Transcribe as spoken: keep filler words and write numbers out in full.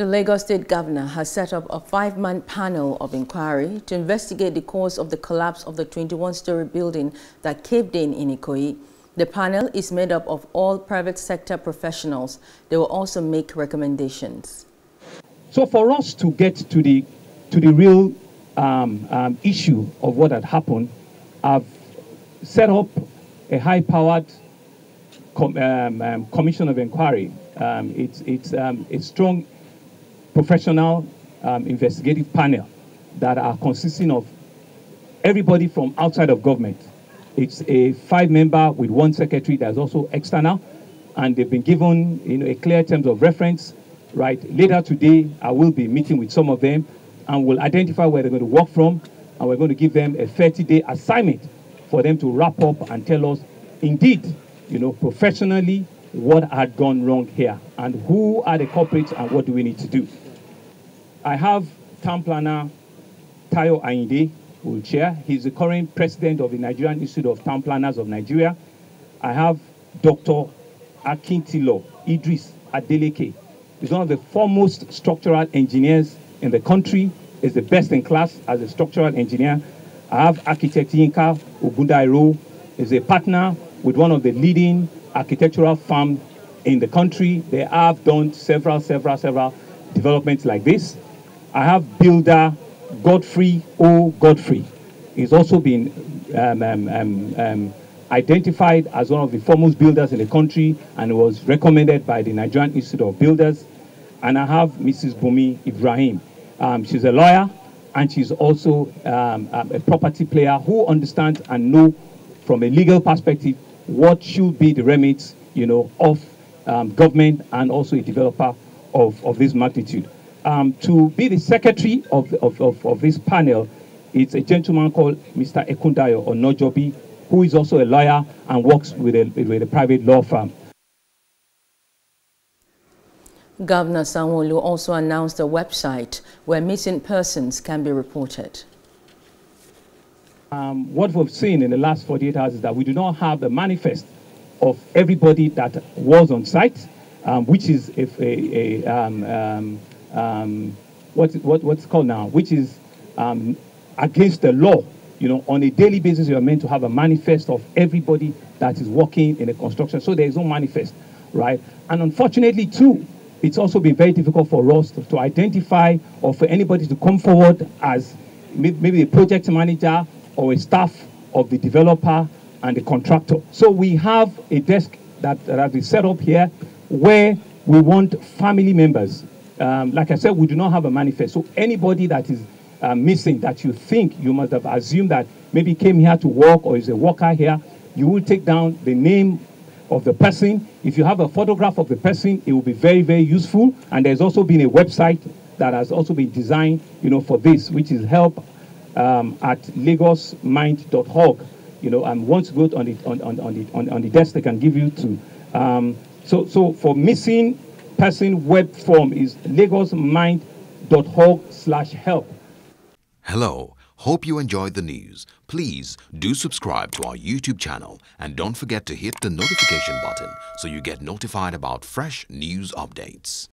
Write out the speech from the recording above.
The Lagos State Governor has set up a five-man panel of inquiry to investigate the cause of the collapse of the twenty-one-story building that caved in in Ikoyi. The panel is made up of all private sector professionals. They will also make recommendations. So for us to get to the, to the real um, um, issue of what had happened, I've set up a high-powered com um, um, commission of inquiry. Um, it's it's um, a strong professional um, investigative panel that are consisting of everybody from outside of government. It's a five-member with one secretary that's also external, and they've been given you know, a clear terms of reference. Right, later today, I will be meeting with some of them, and we'll identify where they're going to work from, and we're going to give them a thirty-day assignment for them to wrap up and tell us, indeed, you know, professionally, what had gone wrong here, and who are the culprits, and what do we need to do. I have town planner Tayo Ainde, who will chair. He's the current president of the Nigerian Institute of Town Planners of Nigeria. I have Doctor Akintilo Idris Adeleke. He's one of the foremost structural engineers in the country. He's the best in class as a structural engineer. I have architect Inka Ogundairo. He's a partner with one of the leading architectural firm in the country. They have done several, several, several developments like this. I have builder Godfrey O. Godfrey. He's also been um, um, um, um, identified as one of the foremost builders in the country and was recommended by the Nigerian Institute of Builders. And I have Missus Bumi Ibrahim. Um, she's a lawyer, and she's also um, a property player who understands and knows from a legal perspective what should be the remits, you know, of um, government and also a developer of, of this magnitude. Um, to be the secretary of, of, of, of this panel, it's a gentleman called Mister Ekundayo Onojobi, who is also a lawyer and works with a, with a private law firm. Governor Sanwo-Olu also announced a website where missing persons can be reported. Um, what we've seen in the last forty-eight hours is that we do not have a manifest of everybody that was on site, um, which is if a, a um, um, um, what, what, what's called now, which is um, against the law. You know, on a daily basis, you are meant to have a manifest of everybody that is working in the construction. So there is no manifest, right? And unfortunately, too, it's also been very difficult for us to, to identify or for anybody to come forward as maybe a project manager or a staff of the developer and the contractor. So we have a desk that, that has been set up here where we want family members. Um, like I said, we do not have a manifest. So anybody that is uh, missing, that you think you must have assumed that maybe came here to work or is a worker here, you will take down the name of the person. If you have a photograph of the person, it will be very, very useful. And there's also been a website that has also been designed, you know, for this, which is help Um, at Lagos Mind dot org, you know, and once good on the on on on the on, on the desk, they can give you to. Um, so so for missing person web form is Lagos Mind dot org slash help. Hello, hope you enjoyed the news. Please do subscribe to our YouTube channel and don't forget to hit the notification button so you get notified about fresh news updates.